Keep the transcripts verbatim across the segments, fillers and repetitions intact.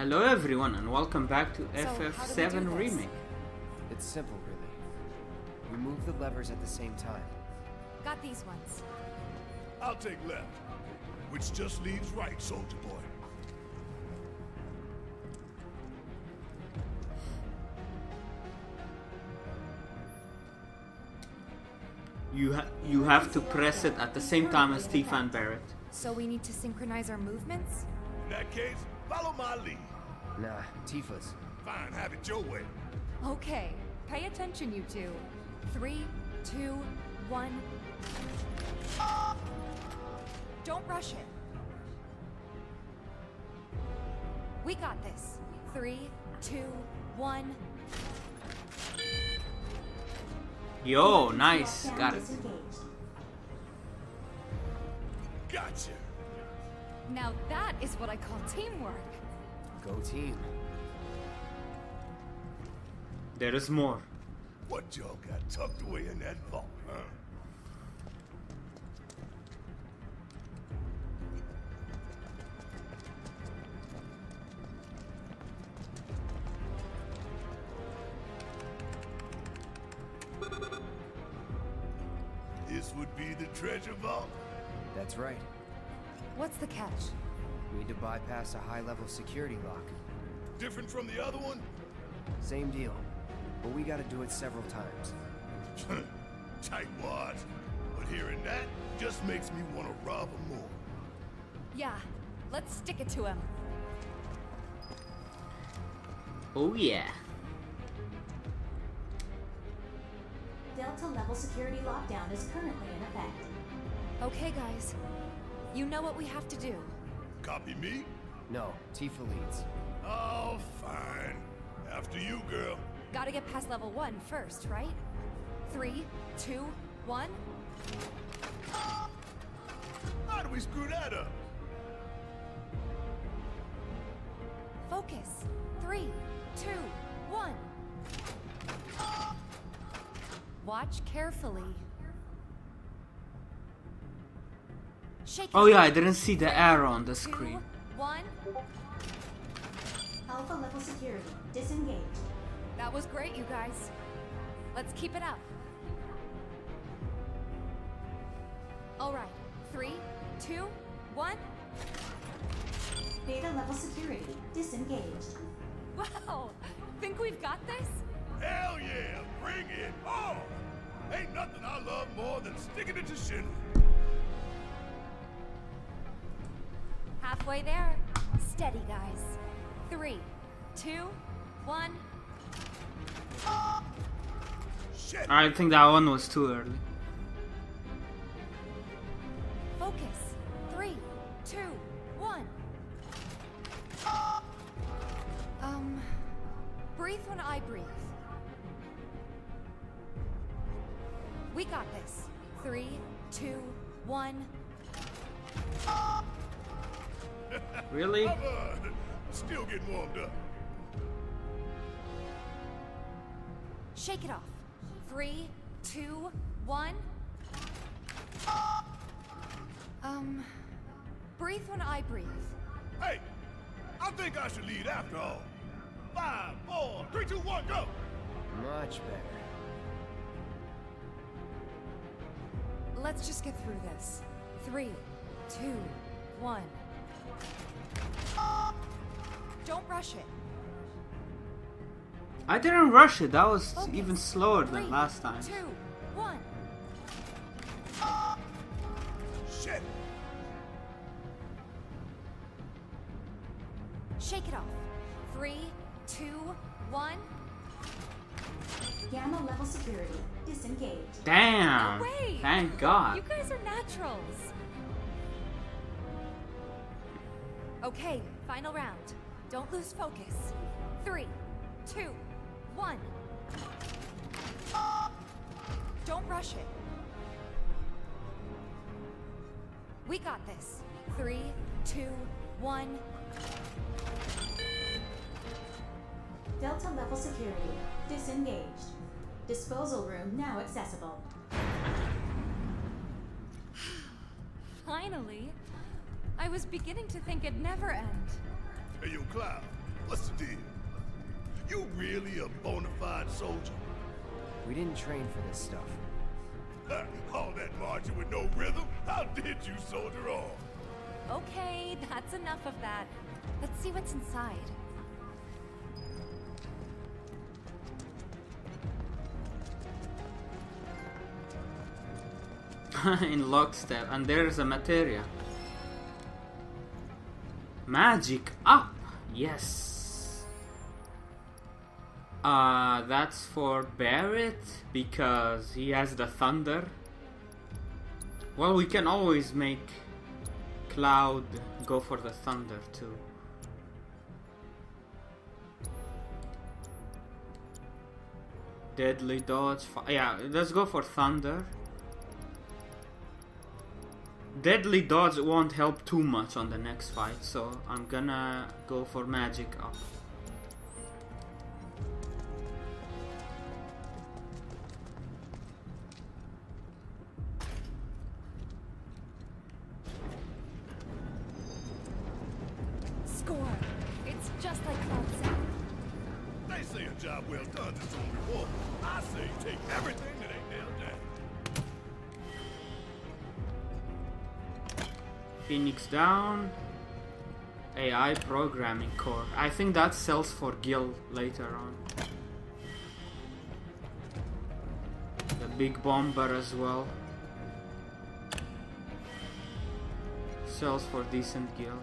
Hello everyone and welcome back to F F seven Remake. It's simple really. We move the levers at the same time. Got these ones. I'll take left, which just leaves right, Soldier Boy. You, ha you have to press it at the same time as Tifa and Barrett. So we need to synchronize our movements? In that case, follow my lead. Nah, Tifa's. Fine, have it your way. Okay, pay attention you two. Three, two, one. Oh! Don't rush it. We got this. Three, two, one. Yo, nice. Got it. Gotcha. Now that is what I call teamwork. Go team. There is more. What y'all got tucked away in that vault, huh? This would be the treasure vault? That's right. What's the catch? We need to bypass a high-level security lock. Different from the other one? Same deal, but we gotta do it several times. Tight wad. But hearing that just makes me want to rob him more. Yeah, let's stick it to him. Oh yeah. Delta level security lockdown is currently in effect. Okay, guys. You know what we have to do. Copy me? No, Tifa leads. Oh, fine. After you, girl. Gotta get past level one first, right? Three, two, one. Oh! How do we screw that up? Focus. Three, two, one. Oh! Watch carefully. Shake oh yeah, I didn't see the arrow on the screen. Two, one. Alpha level security disengaged. That was great, you guys. Let's keep it up. All right, three, two, one. Beta level security disengaged. Wow, think we've got this? Hell yeah, bring it on! Ain't nothing I love more than sticking it to Shinra. Halfway there. Steady, guys. Three, two, one. Oh! Shit. I think that one was too early. Focus. Three, two, one. Oh! Um, breathe when I breathe. We got this. Three, two, one. Oh! Really? Still getting warmed up. Shake it off. Three, two, one. Oh! Um, breathe when I breathe. Hey, I think I should lead after all. Five, four, three, two, one, go. Much better. Let's just get through this. Three, two, one. Don't rush it. I didn't rush it. That was okay. Even slower Three, than last time. Two, one. Oh! Shit. Shake it off. Three, two, one. Gamma level security disengaged. Damn. No way. Thank God. You guys are naturals. Okay, final round. Don't lose focus. Three, two, one. Oh! Don't rush it. We got this. Three, two, one. Delta level security disengaged. Disposal room now accessible. Finally. I was beginning to think it'd never end. Hey, you, Cloud. What's the deal? You really a bona fide soldier? We didn't train for this stuff. Huh, all that marching with no rhythm? How did you soldier on? Okay, that's enough of that. Let's see what's inside. In lockstep, and there's a materia. Magic up! Yes! Uh, that's for Barrett, because he has the thunder. Well, we can always make Cloud go for the thunder too. Deadly dodge, yeah, let's go for thunder. Deadly dodge won't help too much on the next fight, so I'm gonna go for magic up. Score! It's just like Cloud. They say a job well done is on reward. I say take everything that ain't nailed down. Phoenix down, A I programming core. I think that sells for Gil later on. The big bomber as well. Sells for decent Gil.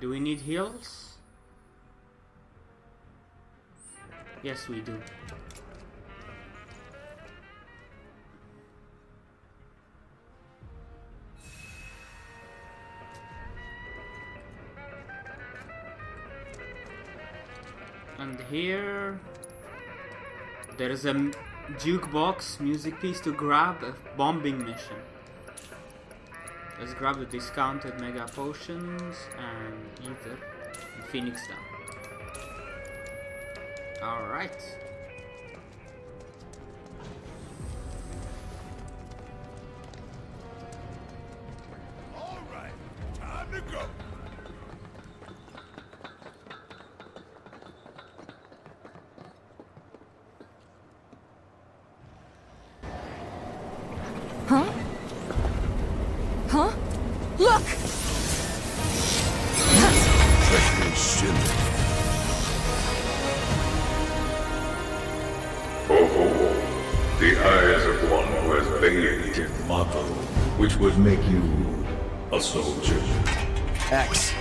Do we need heals? Yes, we do. And here there is a jukebox music piece to grab a bombing mission. Let's grab the discounted mega potions and ether and Phoenix down. Alright. Alright, time to go.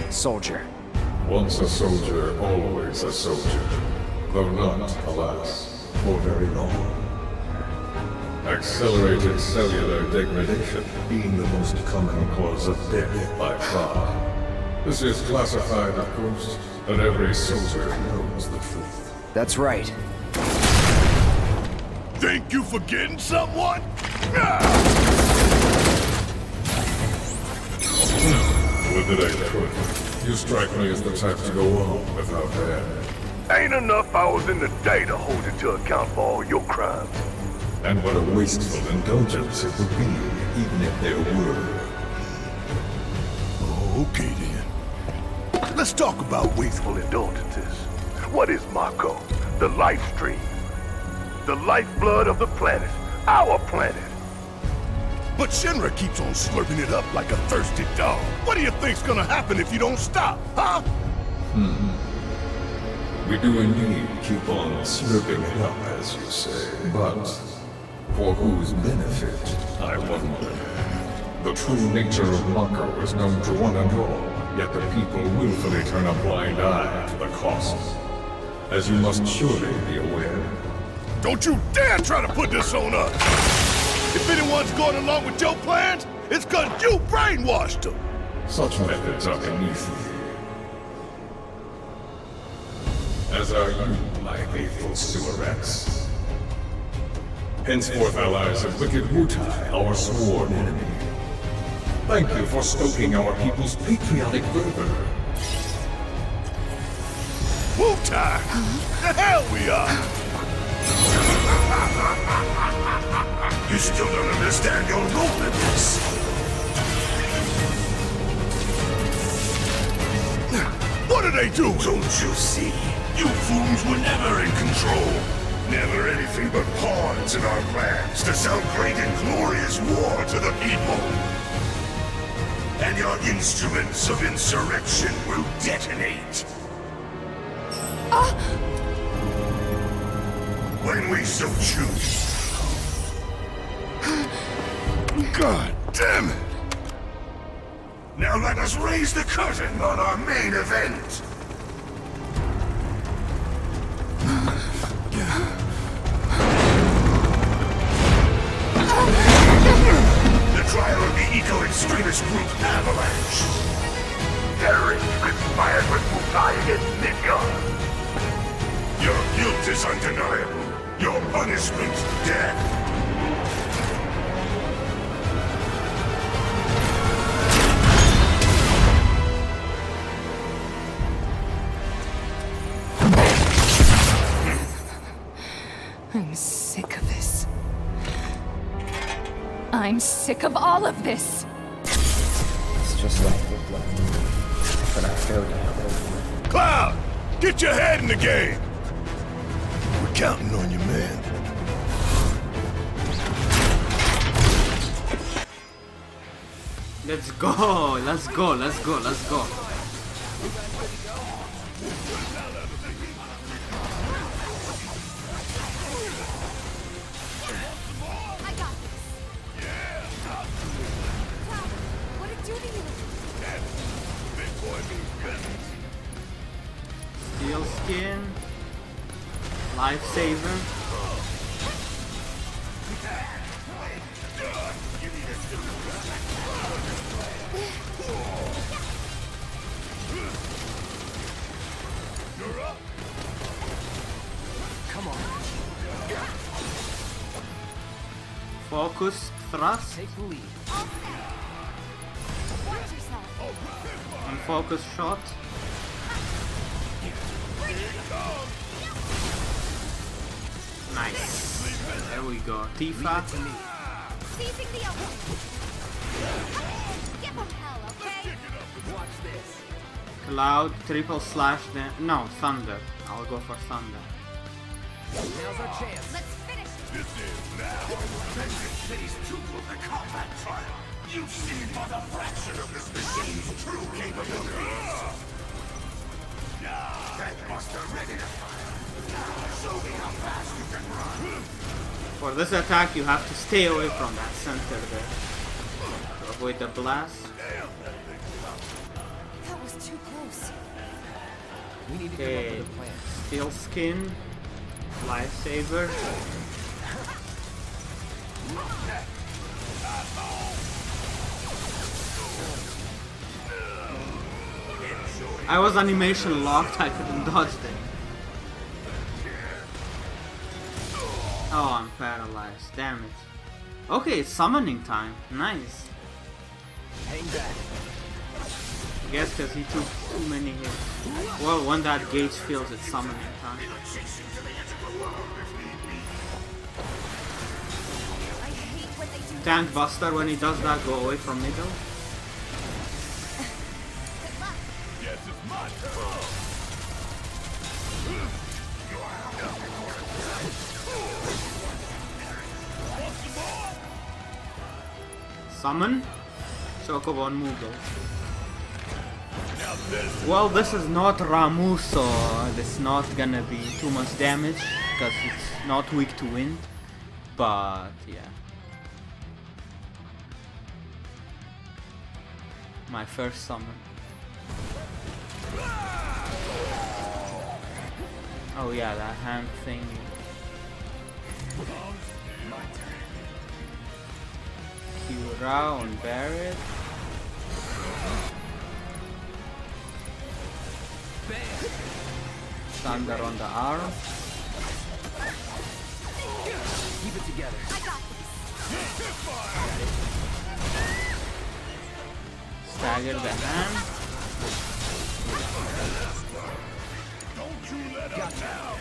Soldier. Once a soldier, always a soldier. Though not, alas, for very long. Accelerated cellular degradation being the most common cause of death by far. This is classified, of course, but every soldier knows the truth. That's right. Think you forgetting someone? Would that I could. You strike me as the type to go on without that. Ain't enough hours in the day to hold you to account for all your crimes. And what a wasteful indulgence it would be, even if there were. Okay then. Let's talk about wasteful indulgences. What is Mako? The life stream. The lifeblood of the planet. Our planet. But Shinra keeps on slurping it up like a thirsty dog. What do you think's gonna happen if you don't stop, huh? Mm-hmm. We do indeed keep on slurping it up, as you say. But for whose benefit, I wonder. The true nature of Mako is known to one and all, yet the people willfully turn a blind eye to the cost. As you must surely be aware. Don't you dare try to put this on us! If anyone's going along with your plans, it's because you brainwashed them! Such methods are beneath me. As are you, my faithful sewerets. Henceforth allies of wicked Wutai, our sworn enemy. Thank you for stoking our people's patriotic fervor. Wutai! The hell we are! You still don't understand your role in this! What do they do? Don't you see? You fools were never in control. Never anything but pawns in our plans to sell great and glorious war to the people. And your instruments of insurrection will detonate. Uh. When we so choose. God damn it! Now let us raise the curtain on our main event! The trial of the eco-extremist group Avalanche. Aerith conspired with Wutai against Midgar. Your guilt is undeniable. Your punishment, death. I'm sick of this. I'm sick of all of this. It's just like the blood, but I failed to help everyone. Cloud, get your head in the game. We're counting on you, man. Let's go. Let's go. Let's go. Let's go. Steel skin, lifesaver. You're up. Come on. Focus thrust. Take the lead. Unfocus shot. Nice. There we go. Tifa. Seizing the open. Give them hell, okay? Watch this. Cloud, triple slash, then no, thunder. I'll go for thunder. Now's our chance. Let's finish. This is now. Central City's two of the combat trial. You've seen but a fraction of this machine's true capabilities. For this attack, you have to stay away from that center there. To avoid the blast. That was too close. We need to come up with a plan. Steel skin, lifesaver. I was animation locked, I couldn't dodge it. Oh, I'm paralyzed, damn it. Okay, it's summoning time, nice. Hang back. I guess because he took too many hits. Well, when that gauge feels it's summoning time. Tank Buster, when he does that, go away from middle. Summon Chocobo and Moogle. Well, this is not Ramu, so it's not gonna be too much damage because it's not weak to wind, but yeah. My first summon. Oh yeah, that hand thing. Curao and Barrett. Thunder on the arm. Keep it together. stagger the hand. Don't you let up now.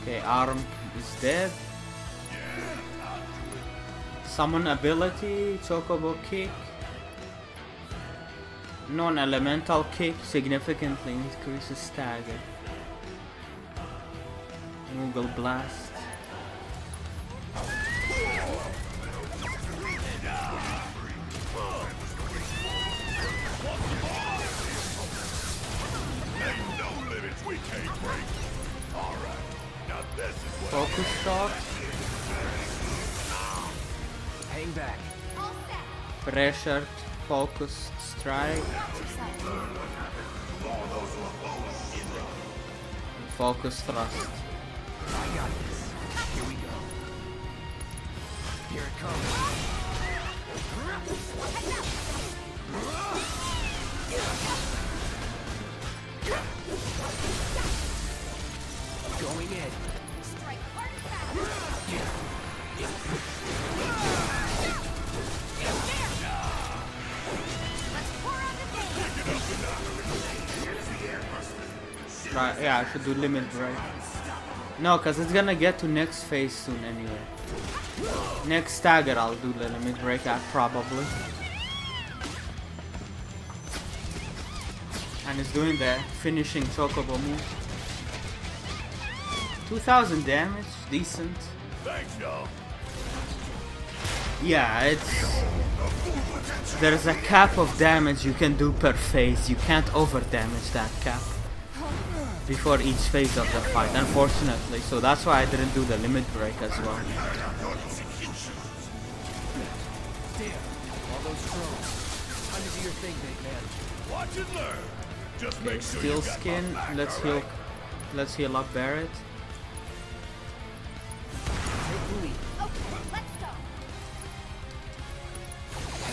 Okay, arm is dead. Summon ability, Chocobo kick. Non-elemental kick significantly increases stagger. Moogle blast. Focus shot. Hang back. Pressured. Focused strike. Focus thrust. I got this. Here we go. Here it comes. Going in. Strike hard. Right, yeah, I should do limit, right? No, because it's gonna get to next phase soon anyway. Next stagger I'll do the limit break out probably. And it's doing the finishing Chocobo move. two thousand damage, decent. Yeah, it's... There's a cap of damage you can do per phase. You can't over damage that cap before each phase of the fight, unfortunately. So that's why I didn't do the limit break as well. Okay, steel skin. Let's heal. Let's heal up Barrett.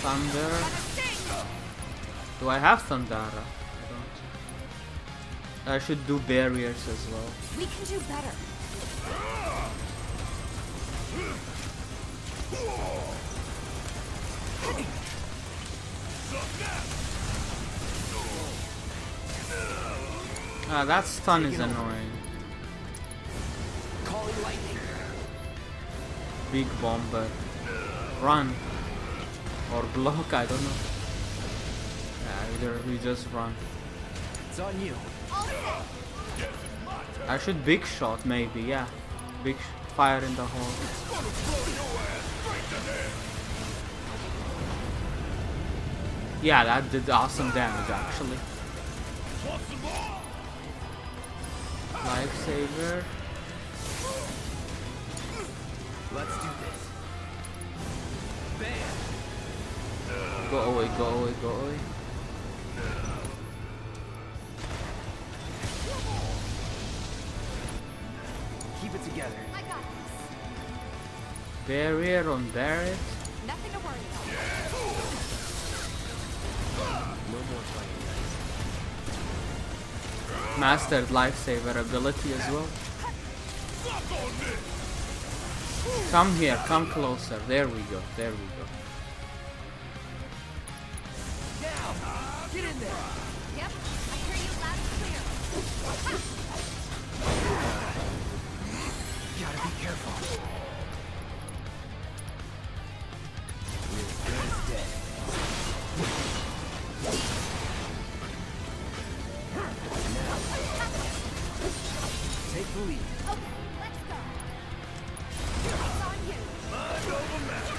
Thunder. Do I have Thundara? I don't. I should do barriers as well. We can do better. Ah, that stun is annoying. Big bomber. Run. Or block, I don't know. Yeah, either we just run. It's on you. I should big shot maybe, yeah. Big sh fire in the hole. Yeah, that did awesome damage actually. Lifesaver. Let's do this. Bam! Go away, go away, go away. Keep it together. I got this. Barrier on Barrett. Nothing to worry about. Yeah. No more fighting. Mastered lifesaver ability as well. Come here, come closer. There we go, there we go. Get in there. Yep, I hear you loud and clear. Gotta be careful. Now, take the lead. Okay, let's go. It's on you. Mind over matter.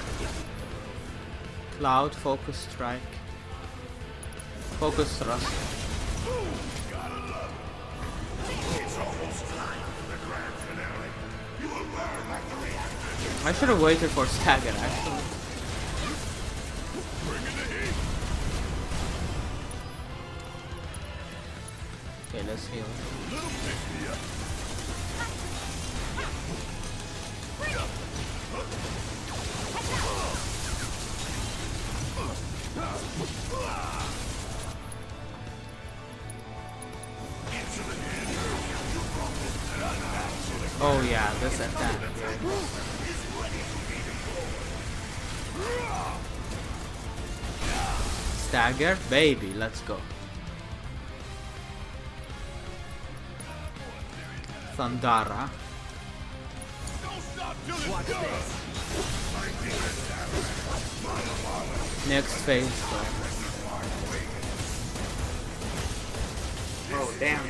Cloud focus strike. Focus thrust. I should have waited for stagger actually. Okay, let's heal. Oh yeah, this attack. stagger, baby, let's go. Thundara. Next phase. Oh damn,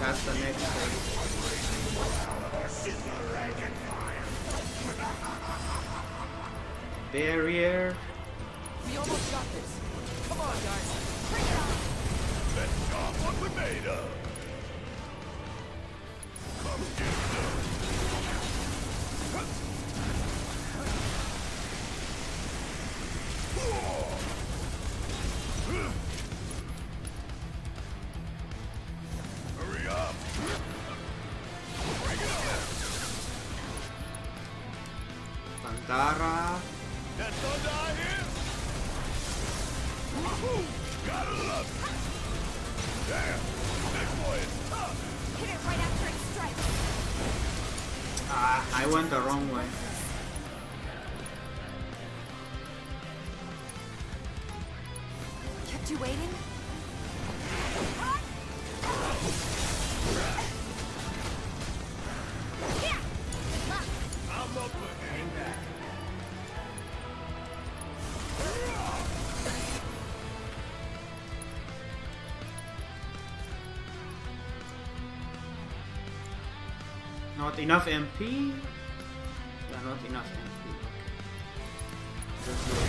that's the next phase. Barrier. We almost got this. Come on, guys. Bring it on. Let's drop what we made of. Come get them. Hurry up. Bring it on. Santara. That's all down here. Woohoo! Gotta love it! Damn! That boy is tough! Hit it right after it strikes! Ah, I went the wrong way. Kept you waiting? I'm not looking back. Not enough M P? Yeah, not enough M P. Just do it.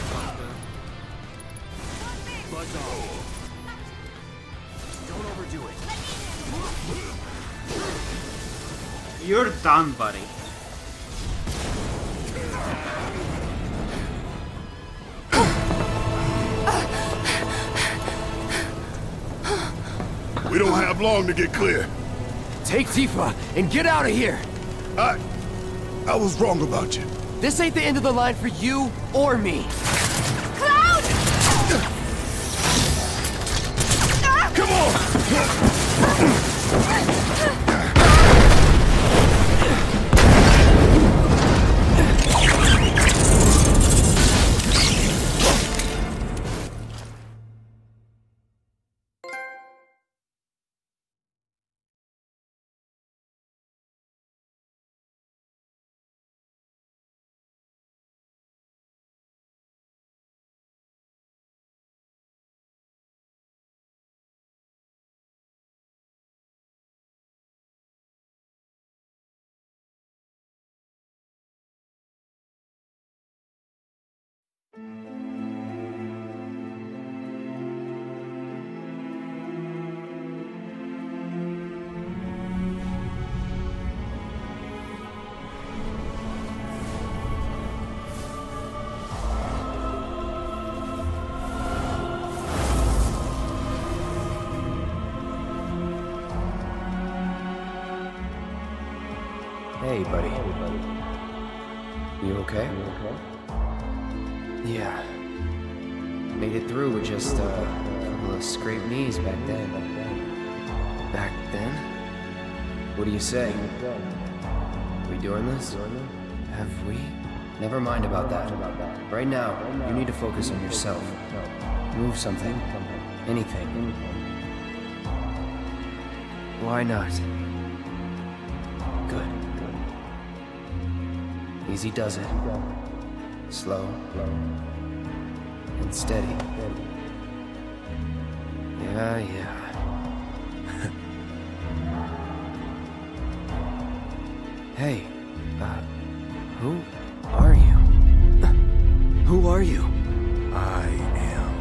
Buzz off. Don't overdo it. You're done, buddy. We don't have long to get clear. Take Tifa and get out of here! I... I was wrong about you. This ain't the end of the line for you or me. Cloud! Come on! Hey, buddy. You okay? You okay? Yeah. Made it through with just uh, a couple of scraped knees back then. Back then? What do you say? We doing this? Have we? Never mind about that. Right now, you need to focus on yourself. Move something. Anything. Why not? Good. Easy does it. Slow and steady. Yeah, yeah. Hey, uh, who are you? Who are you? I am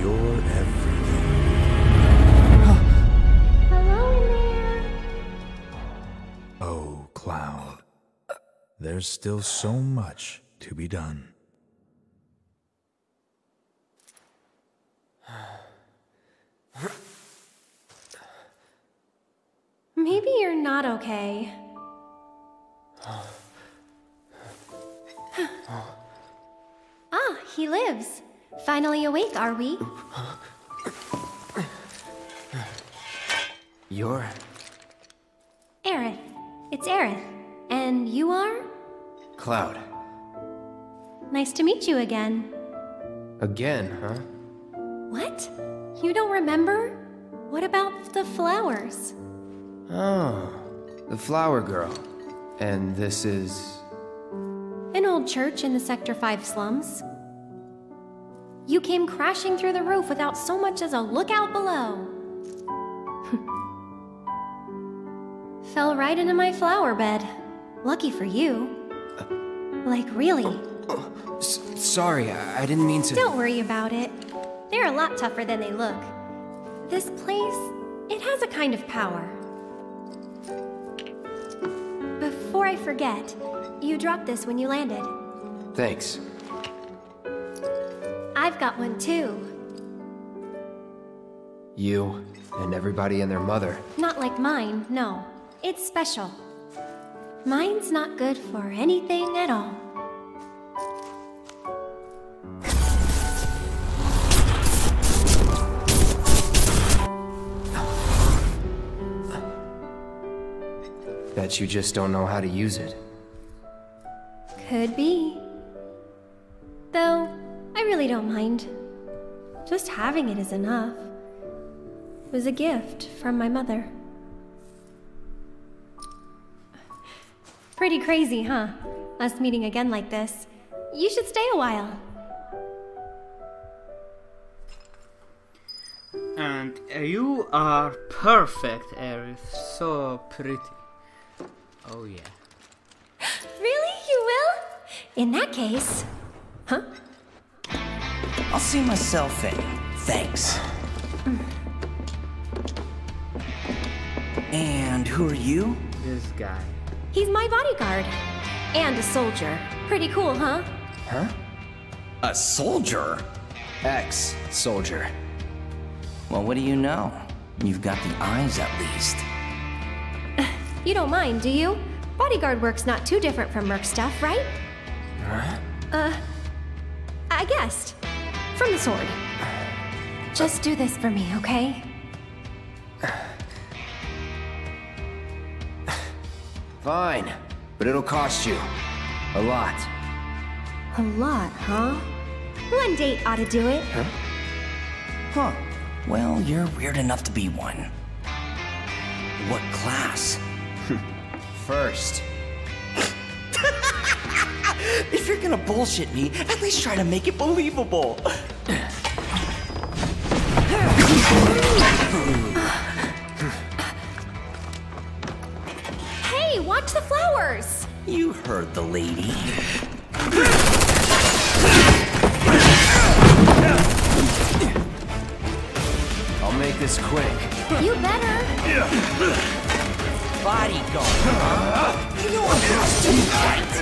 your everything. Hello there. Oh, Cloud. There's still so much to be done. Maybe you're not okay. Ah, he lives. Finally awake, are we? You're... Aerith. It's Aerith. And you are? Cloud. Nice to meet you again. Again, huh? What? You don't remember? What about the flowers? Oh, the flower girl. And this is... an old church in the Sector five slums. You came crashing through the roof without so much as a look out below. Fell right into my flower bed. Lucky for you. Like, really. Oh, oh, s sorry, I, I didn't mean to... Don't worry about it. They're a lot tougher than they look. This place, it has a kind of power. Before I forget, you dropped this when you landed. Thanks. I've got one too. You and everybody and their mother. Not like mine, no. It's special. Mine's not good for anything at all. Bet you just don't know how to use it. Could be. Though, I really don't mind. Just having it is enough. It was a gift from my mother. Pretty crazy, huh? Us meeting again like this. You should stay a while. And you are perfect, Aerith. So pretty. Oh yeah. Really? You will? In that case... Huh? I'll see myself in. Thanks. Mm. And who are you? This guy. He's my bodyguard. And a soldier. Pretty cool, huh? Huh? A soldier? Ex-soldier. Well, what do you know? You've got the eyes, at least. You don't mind, do you? Bodyguard work's not too different from merc stuff, right? Huh? Uh... I guessed. From the sword. Just do this for me, okay? Fine, but it'll cost you. A lot. A lot, huh? One date ought to do it. Huh? Huh. Well, you're weird enough to be one. What class? First. If you're gonna bullshit me, at least try to make it believable. Hey, watch the flowers! You heard the lady. I'll make this quick. You better. Bodyguard, huh? You know I'm to fight.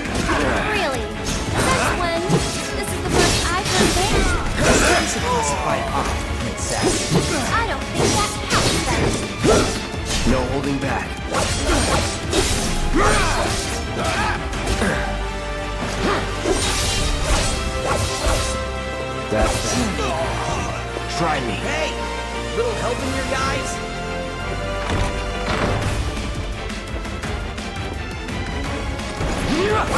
Really? That's when. This is the first I've been there. That's a classified op, Princess. I don't think that counts then. No holding back. That's bad. Try me. Hey, little help in your guys? Come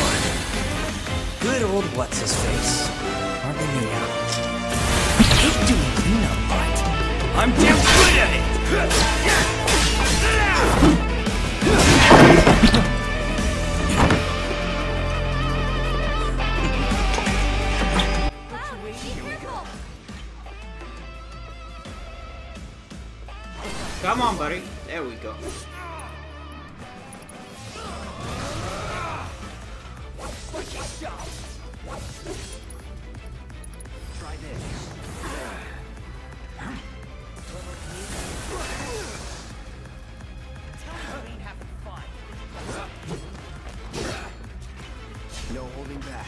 on. Good old what's-his-face. Aren't they new now? Doing you know what? I'm damn good at it! Wow, come on, buddy. There we go. Try this. No holding back.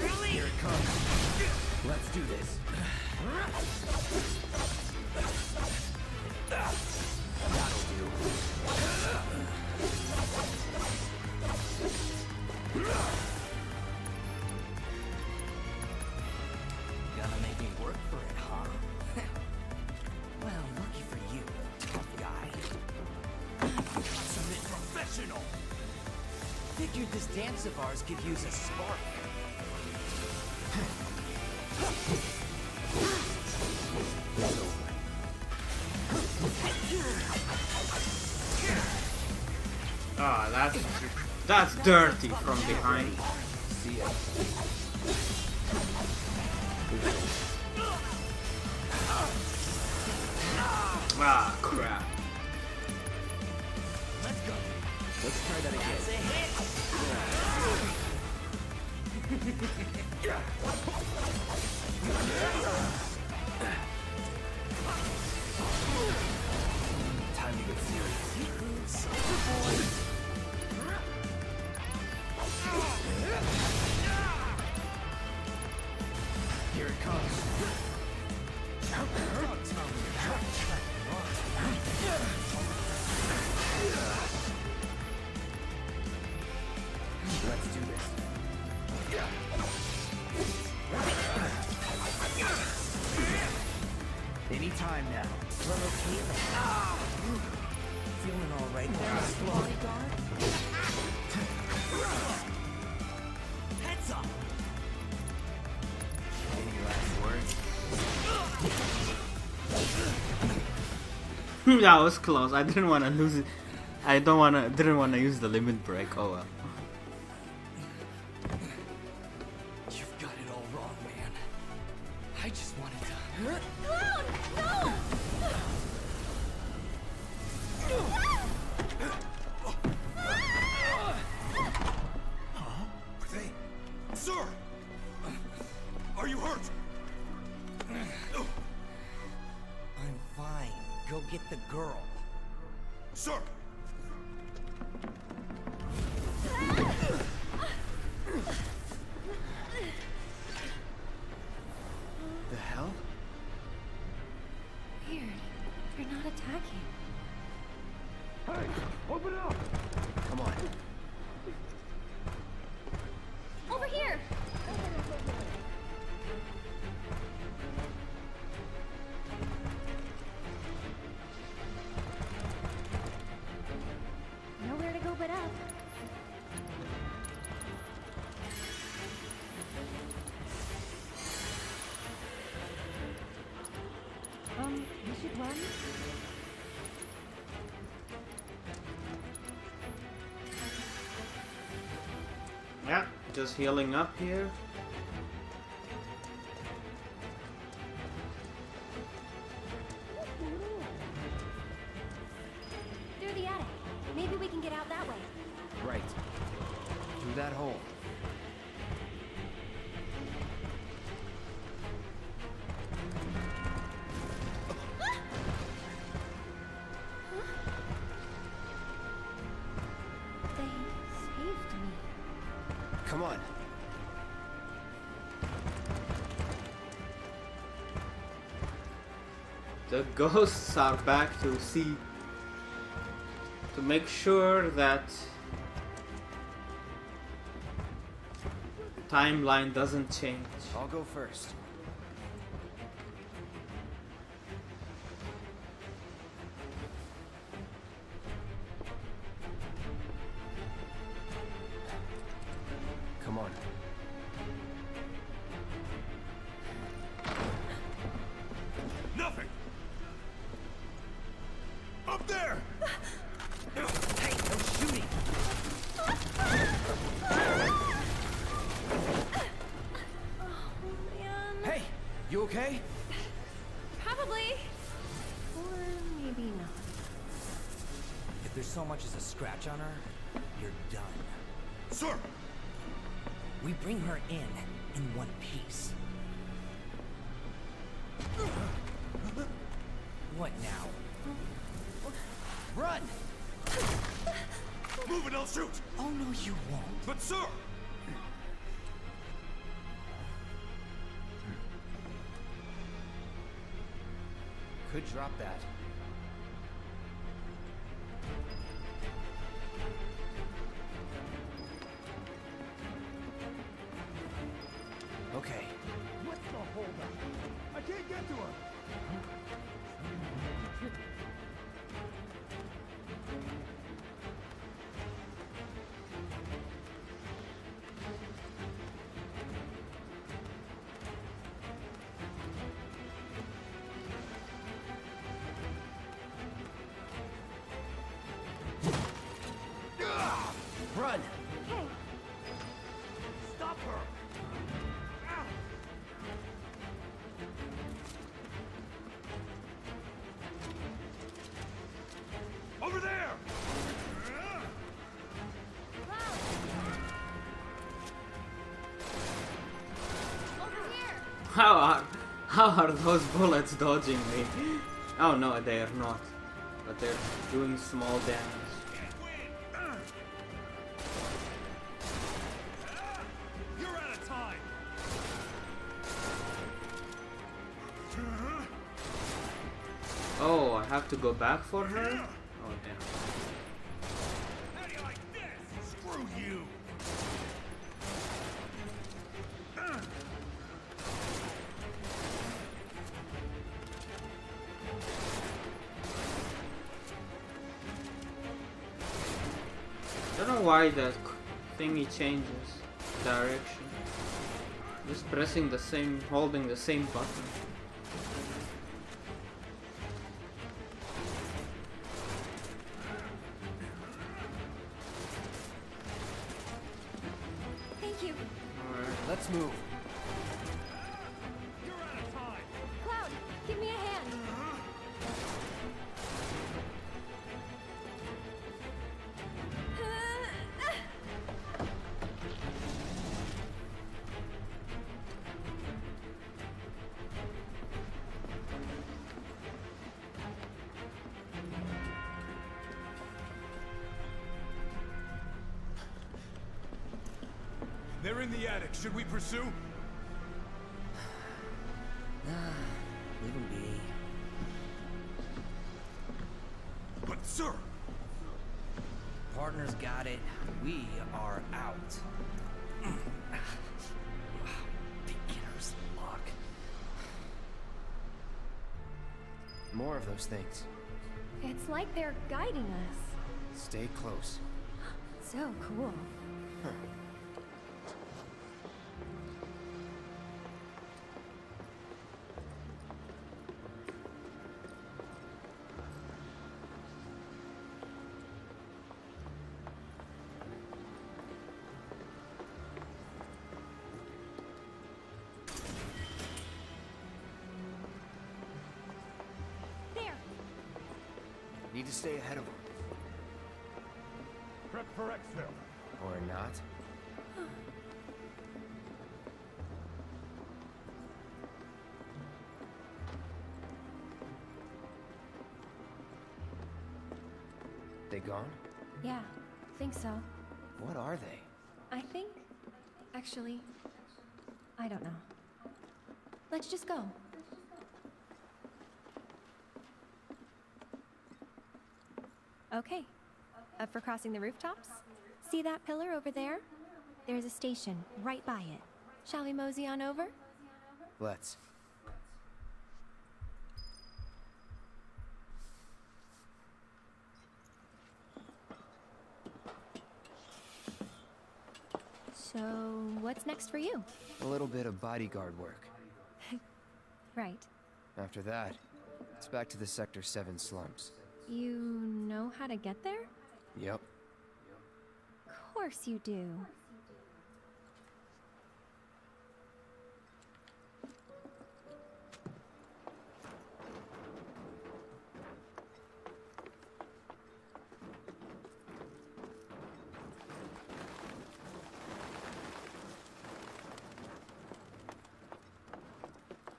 Really? Here it comes. Let's do this. This dance of ours could use a spark. Ah, that's that's dirty from behind. See ya. Ah, crap. Let's go. Let's try that again. Time to get serious. Here it comes. Let's do this. Any time now. Well, okay. Ah. Feeling all right now. Heads up. Any last words? That was close. I didn't want to lose it. I don't want to. Didn't want to use the limit break. Oh well. Yeah, just healing up here. Through the attic. Maybe we can get out that way. Right. Through that hole. The ghosts are back to see, to make sure that the timeline doesn't change. I'll go first. Scratch on her, you're done. Sir! We bring her in, in one piece. What now? Run! Move and I'll shoot! Oh no, you won't. But sir! Could drop that. How are those bullets dodging me? Oh no, they are not. But they're doing small damage. You're out of time. Oh, I have to go back for her? Oh damn. How do you like this? Screw you. Why that thingy changes direction? Just pressing the same, holding the same button. Thank you. All right, let's move. You're out of time. Cloud, give me a hand. They're in the attic. Should we pursue? Nah, leave them be. But sir! Partners got it. We are out. Beginner's luck. More of those things. It's like they're guiding us. Stay close. So cool. Huh. Need to stay ahead of them. Prep for exfil. Or not. They gone? Yeah, think so. What are they? I think... Actually... I don't know. Let's just go. Okay, up for crossing the rooftops? See that pillar over there? There's a station right by it. Shall we mosey on over? Let's. So, what's next for you? A little bit of bodyguard work. Right. After that, it's back to the Sector seven slums. You know how to get there? Yep. Of course you do.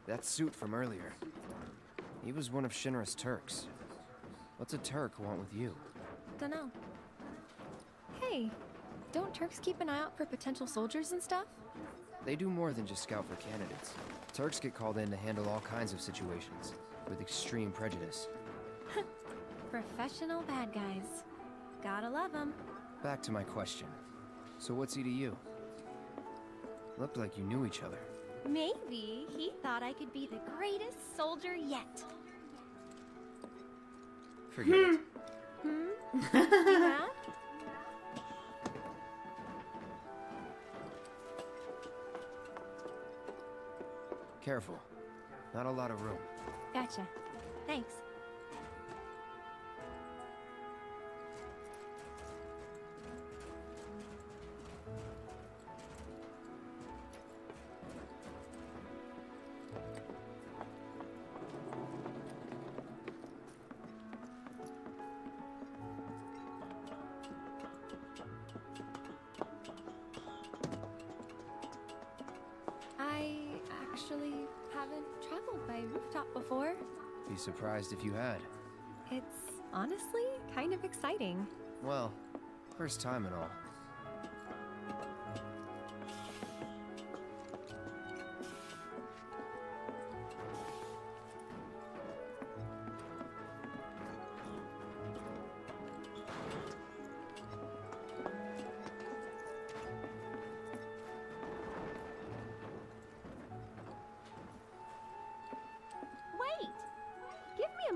That suit from earlier. He was one of Shinra's Turks. What's a Turk want with you? Dunno. Hey, don't Turks keep an eye out for potential soldiers and stuff? They do more than just scout for candidates. Turks get called in to handle all kinds of situations, with extreme prejudice. Professional bad guys. Gotta love them. Back to my question. So what's he to you? Looked like you knew each other. Maybe he thought I could be the greatest soldier yet. Forget it. Hmm? Yeah. Careful. Not a lot of room. Gotcha. Thanks. Haven't traveled my rooftop before. Be surprised if you had. It's honestly kind of exciting. Well, first time and all.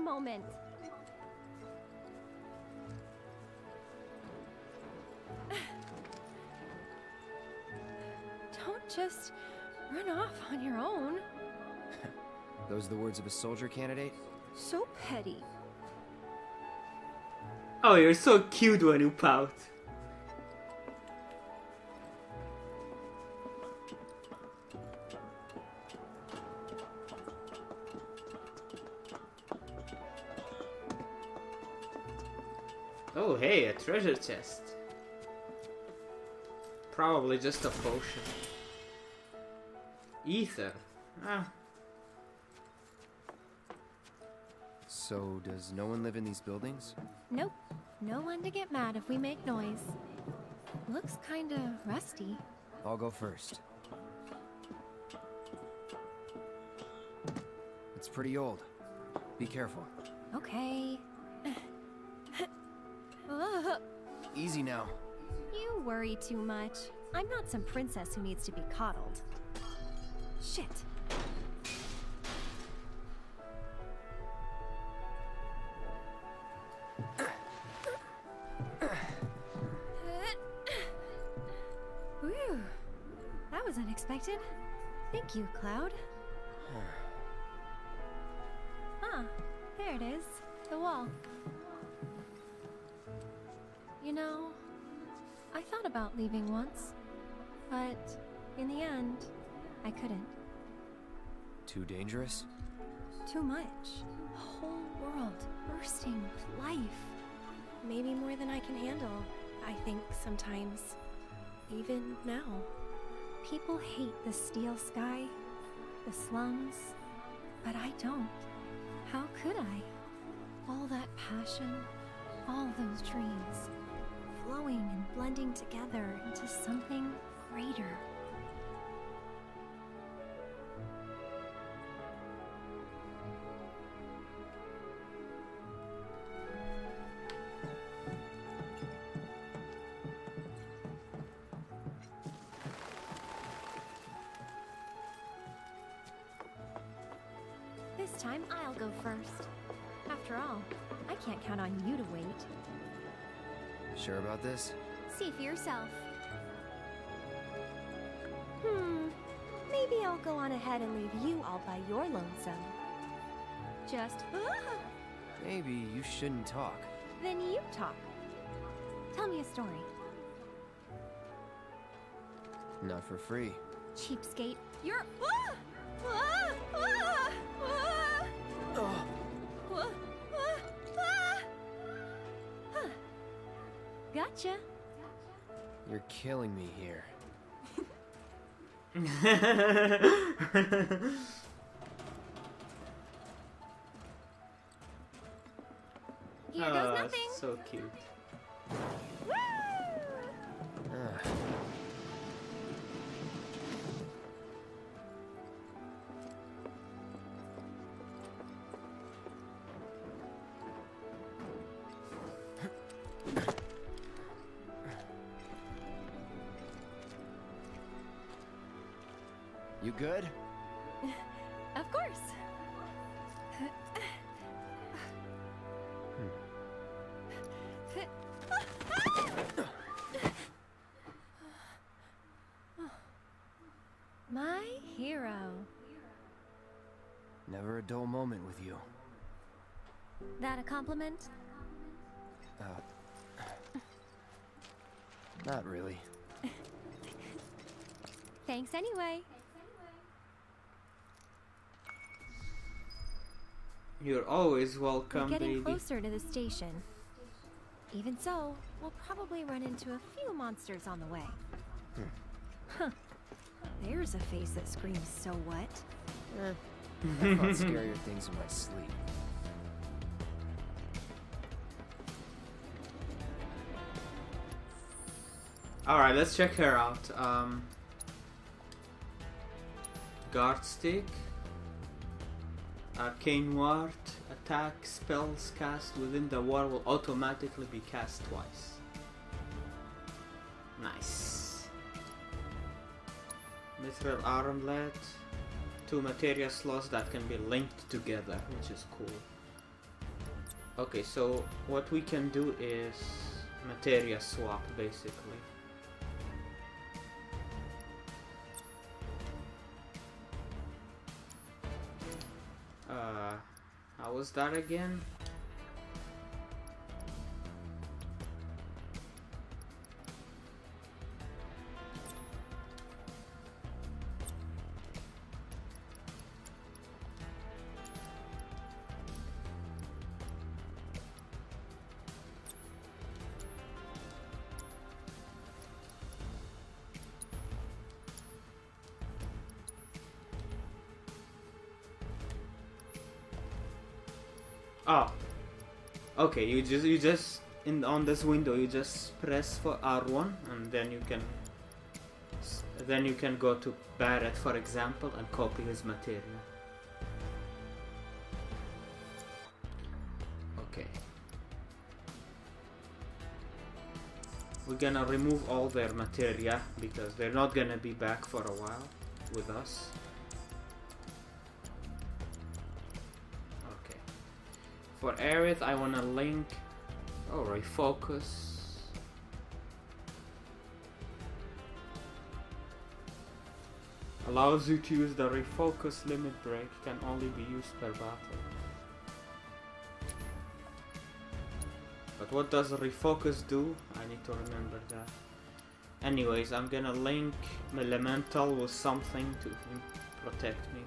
Moment. Don't just run off on your own. Those are the words of a soldier candidate? So petty. Oh, you're so cute when you pout. Oh hey, a treasure chest. Probably just a potion. Ether. Ah. So does no one live in these buildings? Nope. No one to get mad if we make noise. Looks kinda rusty. I'll go first. It's pretty old. Be careful. Okay. Easy now. You worry too much. I'm not some princess who needs to be coddled. Shit. Whew. That was unexpected. Thank you, Cloud. Ah, there it is. The wall. You know, I thought about leaving once, but in the end, I couldn't. Too dangerous? Too much. A whole world bursting with life. Maybe more than I can handle, I think sometimes. Even now. People hate the steel sky, the slums, but I don't. How could I? All that passion, all those dreams. Flowing and blending together into something greater. This time I'll go first. After all, I can't count on you to wait. Sure about this? See for yourself. Hmm. Maybe I'll go on ahead and leave you all by your lonesome. Just... Ah! Maybe you shouldn't talk. Then you talk. Tell me a story. Not for free. Cheapskate. You're... Ah! Ah! Ah! Ah! Oh. Gotcha. You're killing me here. Here oh, goes nothing. So cute. Woo! Ah. Good? Of course. Hmm. My hero. Never a dull moment with you. That a compliment? Uh, not really. Thanks anyway. You're always welcome, baby. We're getting closer to the station. Even so, we'll probably run into a few monsters on the way. Hmm. Huh. There's a face that screams, so what? Eh, I caught scarier things in my sleep. Alright, let's check her out. Um, Guard Stick. Arcane Ward. Attack spells cast within the ward will automatically be cast twice. Nice. Mithril Armlet. Two materia slots that can be linked together, which is cool. Okay, so what we can do is materia swap, basically. Uh, how was that again? Oh, okay. You just you just in on this window you just press for R one, and then you can then you can go to Barrett, for example, and copy his materia. Okay. We're gonna remove all their materia because they're not gonna be back for a while with us. For Aerith, I want to link, oh, refocus. Allows you to use the refocus limit break, can only be used per battle. But what does refocus do? I need to remember that. Anyways, I'm gonna link Elemental with something to protect me.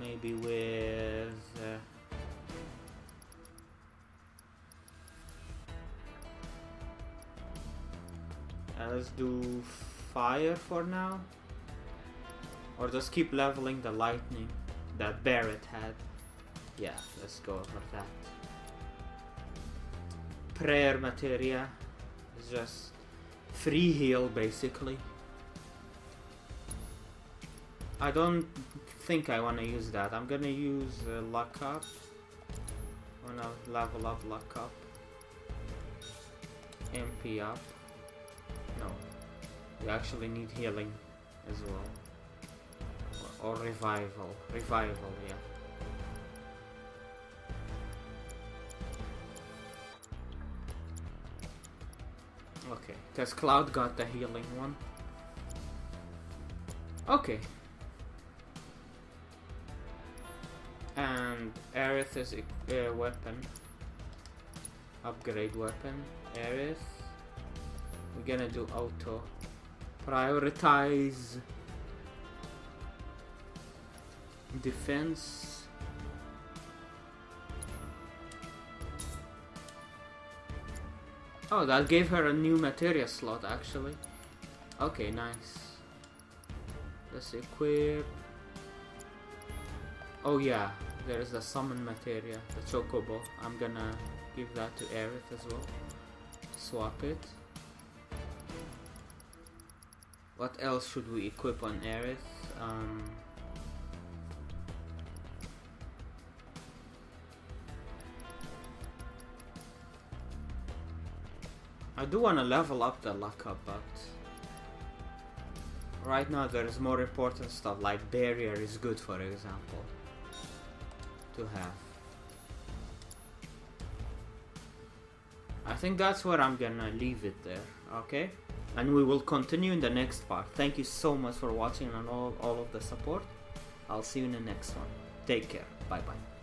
Maybe with uh, uh, let's do fire for now, or just keep leveling the lightning that Barrett had. Yeah, let's go for that. Prayer materia is just free heal basically. I don't think I want to use that. I'm gonna use uh, luck up. I'm gonna level up, luck up, M P up. No, we actually need healing as well, or, or revival. Revival, yeah. Okay, because Cloud got the healing one. Okay. And Aerith is a uh, weapon. Upgrade weapon. Aerith. We're gonna do auto. Prioritize. Defense. Oh, that gave her a new materia slot actually. Okay, nice. Let's equip. Oh yeah, there is the summon materia, the Chocobo. I'm gonna give that to Aerith as well. Swap it. What else should we equip on Aerith? Um, I do wanna level up the luck up, but right now there is more important stuff, like barrier is good, for example, to have. I think that's where I'm gonna leave it there, okay? And we will continue in the next part. Thank you so much for watching and all, all of the support. I'll see you in the next one. Take care. Bye bye.